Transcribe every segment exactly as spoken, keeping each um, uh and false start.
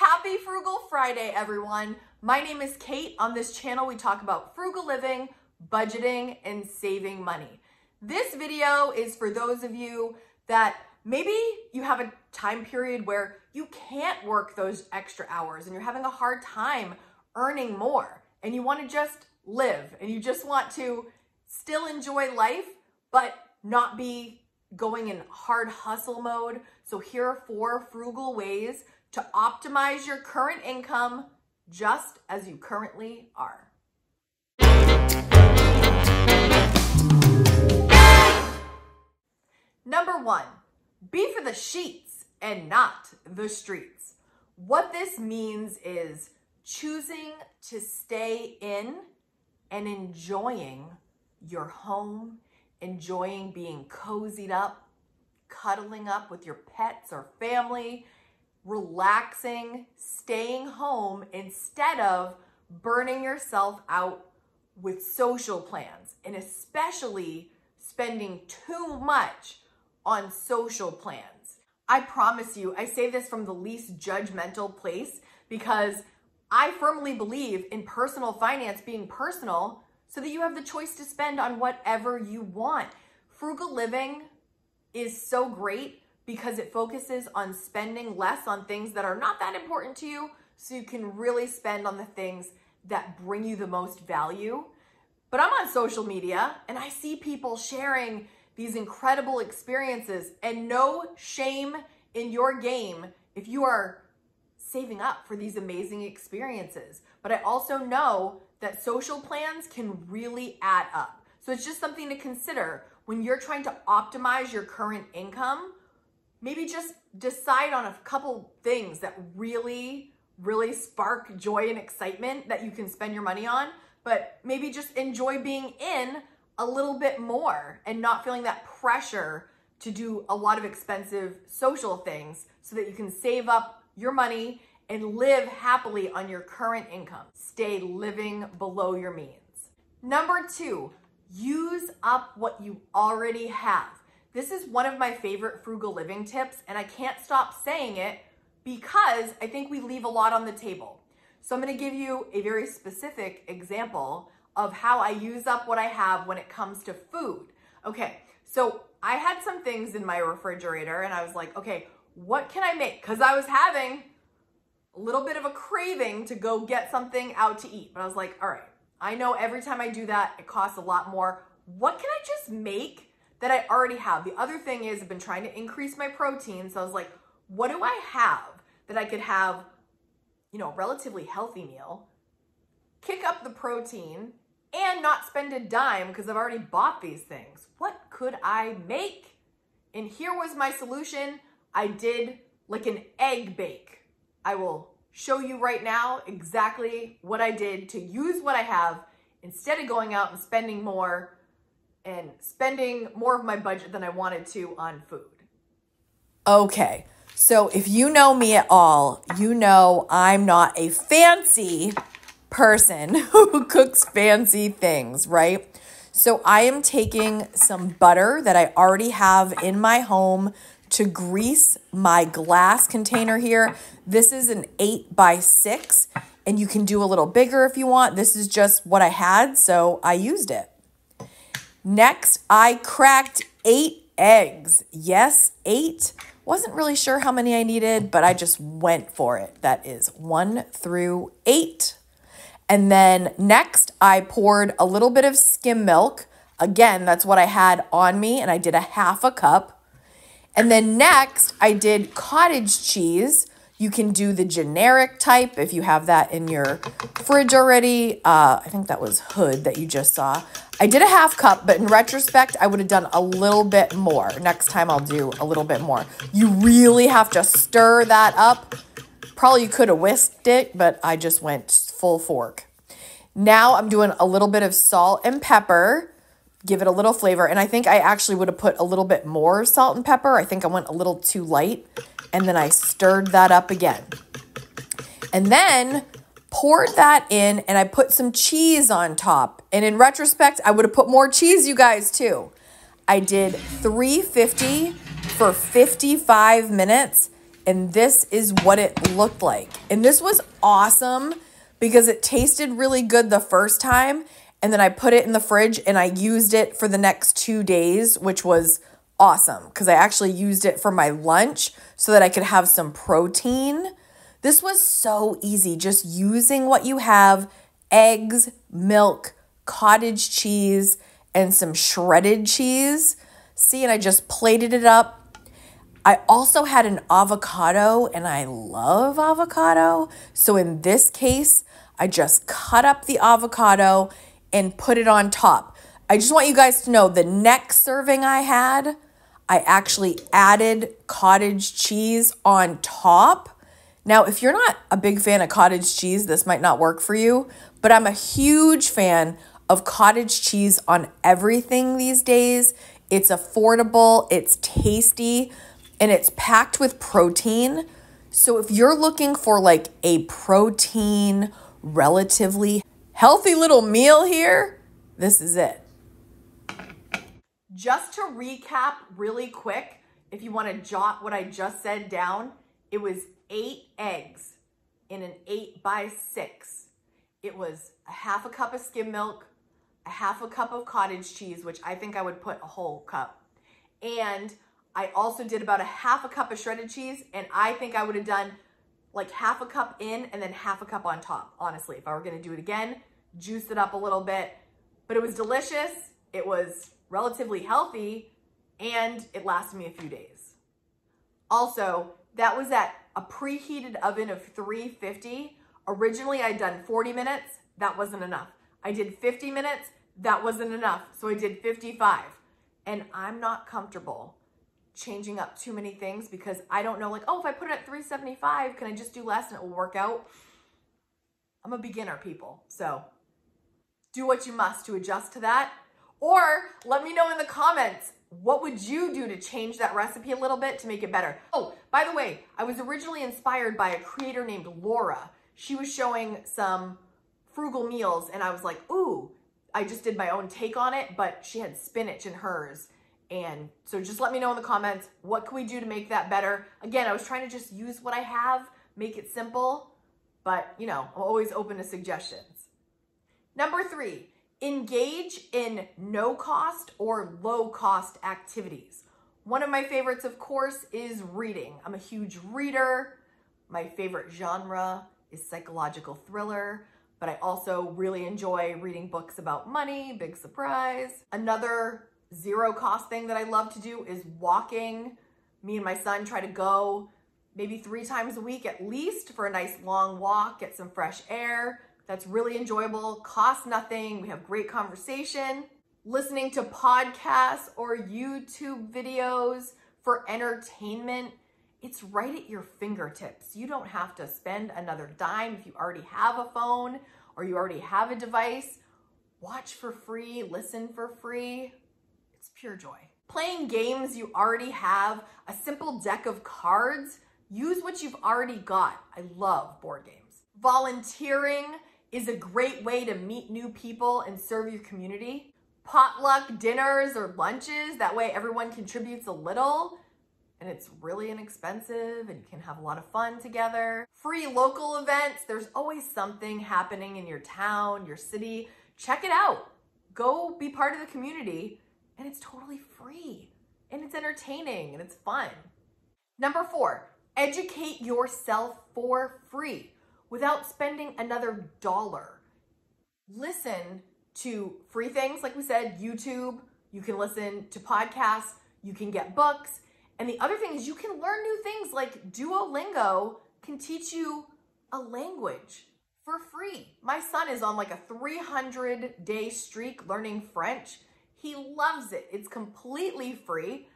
Happy Frugal Friday, everyone. My name is Kate. On this channel, we talk about frugal living, budgeting, and saving money. This video is for those of you that maybe you have a time period where you can't work those extra hours and you're having a hard time earning more and you want to just live and you just want to still enjoy life, but not be going in hard hustle mode. So here are four frugal ways to optimize your current income just as you currently are. Number one, be for the sheets and not the streets. What this means is choosing to stay in and enjoying your home, enjoying being cozied up, cuddling up with your pets or family, relaxing, staying home instead of burning yourself out with social plans, and especially spending too much on social plans. I promise you, I say this from the least judgmental place because I firmly believe in personal finance being personal so that you have the choice to spend on whatever you want. Frugal living is so great because it focuses on spending less on things that are not that important to you, so you can really spend on the things that bring you the most value. But I'm on social media and I see people sharing these incredible experiences, and no shame in your game if you are saving up for these amazing experiences. But I also know that social plans can really add up. So it's just something to consider when you're trying to optimize your current income. Maybe just decide on a couple things that really, really spark joy and excitement that you can spend your money on, but maybe just enjoy being in a little bit more and not feeling that pressure to do a lot of expensive social things so that you can save up your money and live happily on your current income. Stay living below your means. Number two, use up what you already have. This is one of my favorite frugal living tips, and I can't stop saying it because I think we leave a lot on the table. So I'm gonna give you a very specific example of how I use up what I have when it comes to food. Okay, so I had some things in my refrigerator and I was like, okay, what can I make? Because I was having a little bit of a craving to go get something out to eat. But I was like, all right, I know every time I do that, it costs a lot more. What can I just make that I already have? The other thing is I've been trying to increase my protein. So I was like, what do I have that I could have, you know, a relatively healthy meal, kick up the protein and not spend a dime because I've already bought these things. What could I make? And here was my solution. I did like an egg bake. I will show you right now exactly what I did to use what I have instead of going out and spending more and spending more of my budget than I wanted to on food. Okay, so if you know me at all, you know I'm not a fancy person who cooks fancy things, right? So I am taking some butter that I already have in my home to grease my glass container here. This is an eight by six, and you can do a little bigger if you want. This is just what I had, so I used it. Next, I cracked eight eggs. Yes, eight. Wasn't really sure how many I needed, but I just went for it. That is one through eight. And then next, I poured a little bit of skim milk. Again, that's what I had on me, and I did a half a cup. And then next, I did cottage cheese. You can do the generic type if you have that in your fridge already. Uh, I think that was Hood that you just saw. I did a half cup, but in retrospect, I would have done a little bit more. Next time I'll do a little bit more. You really have to stir that up. Probably you could have whisked it, but I just went full fork. Now I'm doing a little bit of salt and pepper. Give it a little flavor. And I think I actually would have put a little bit more salt and pepper. I think I went a little too light. And then I stirred that up again. And then poured that in and I put some cheese on top. And in retrospect, I would have put more cheese, you guys, too. I did three fifty for fifty-five minutes. And this is what it looked like. And this was awesome because it tasted really good the first time. And then I put it in the fridge and I used it for the next two days, which was awesome because I actually used it for my lunch so that I could have some protein. This was so easy, just using what you have: eggs, milk, cottage cheese, and some shredded cheese. See, and I just plated it up. I also had an avocado, and I love avocado. So in this case, I just cut up the avocado and put it on top. I just want you guys to know the next serving I had, I actually added cottage cheese on top. Now, if you're not a big fan of cottage cheese, this might not work for you, but I'm a huge fan of cottage cheese on everything these days. It's affordable, it's tasty, and it's packed with protein. So if you're looking for like a protein, relatively healthy little meal here, this is it. Just to recap really quick, if you want to jot what I just said down, it was eight eggs in an eight by six. It was a half a cup of skim milk, a half a cup of cottage cheese, which I think I would put a whole cup. And I also did about a half a cup of shredded cheese, and I think I would have done like half a cup in and then half a cup on top, honestly, if I were gonna do it again, juice it up a little bit. But it was delicious, it was relatively healthy, and it lasted me a few days. Also, that was at a preheated oven of three fifty. Originally, I'd done forty minutes, that wasn't enough. I did fifty minutes, that wasn't enough, so I did fifty-five. And I'm not comfortable changing up too many things because I don't know, like, oh, if I put it at three seventy-five, can I just do less and it will work out? I'm a beginner, people. So do what you must to adjust to that. Or let me know in the comments, what would you do to change that recipe a little bit to make it better? Oh, by the way, I was originally inspired by a creator named Laura. She was showing some frugal meals and I was like, ooh, I just did my own take on it, but she had spinach in hers. And so just let me know in the comments, what can we do to make that better? Again, I was trying to just use what I have, make it simple, but you know, I'm always open to suggestions. Number three, engage in no cost or low cost activities. One of my favorites, of course, is reading. I'm a huge reader. My favorite genre is psychological thriller, but I also really enjoy reading books about money, big surprise. Another zero cost thing that I love to do is walking. Me and my son try to go maybe three times a week at least for a nice long walk, get some fresh air. That's really enjoyable, costs nothing. We have great conversation. Listening to podcasts or YouTube videos for entertainment, it's right at your fingertips. You don't have to spend another dime if you already have a phone or you already have a device. Watch for free, listen for free. It's pure joy. Playing games you already have, a simple deck of cards, use what you've already got. I love board games. Volunteering is a great way to meet new people and serve your community. Potluck dinners or lunches, that way everyone contributes a little and it's really inexpensive and you can have a lot of fun together. Free local events, there's always something happening in your town, your city. Check it out. Go be part of the community. And it's totally free, and it's entertaining, and it's fun. Number four, educate yourself for free without spending another dollar. Listen to free things, like we said, YouTube, you can listen to podcasts, you can get books, and the other thing is you can learn new things, like Duolingo can teach you a language for free. My son is on like a three hundred day streak learning French. He loves it. It's completely free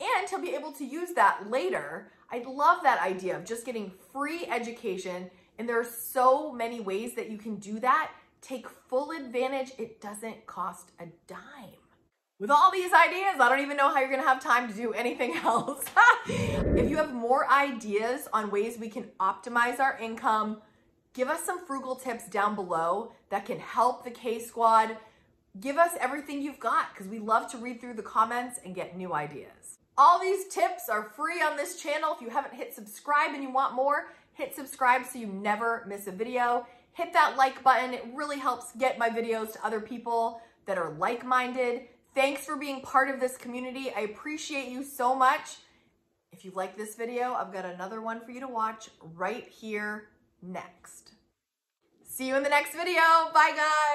and he'll be able to use that later. I love that idea of just getting free education, and there are so many ways that you can do that. Take full advantage. It doesn't cost a dime. With all these ideas, I don't even know how you're gonna have time to do anything else. If you have more ideas on ways we can optimize our income, give us some frugal tips down below that can help the K-Squad. Give us everything you've got because we love to read through the comments and get new ideas. All these tips are free on this channel. If you haven't hit subscribe and you want more, hit subscribe so you never miss a video. Hit that like button. It really helps get my videos to other people that are like-minded. Thanks for being part of this community. I appreciate you so much. If you like this video, I've got another one for you to watch right here next. See you in the next video. Bye, guys.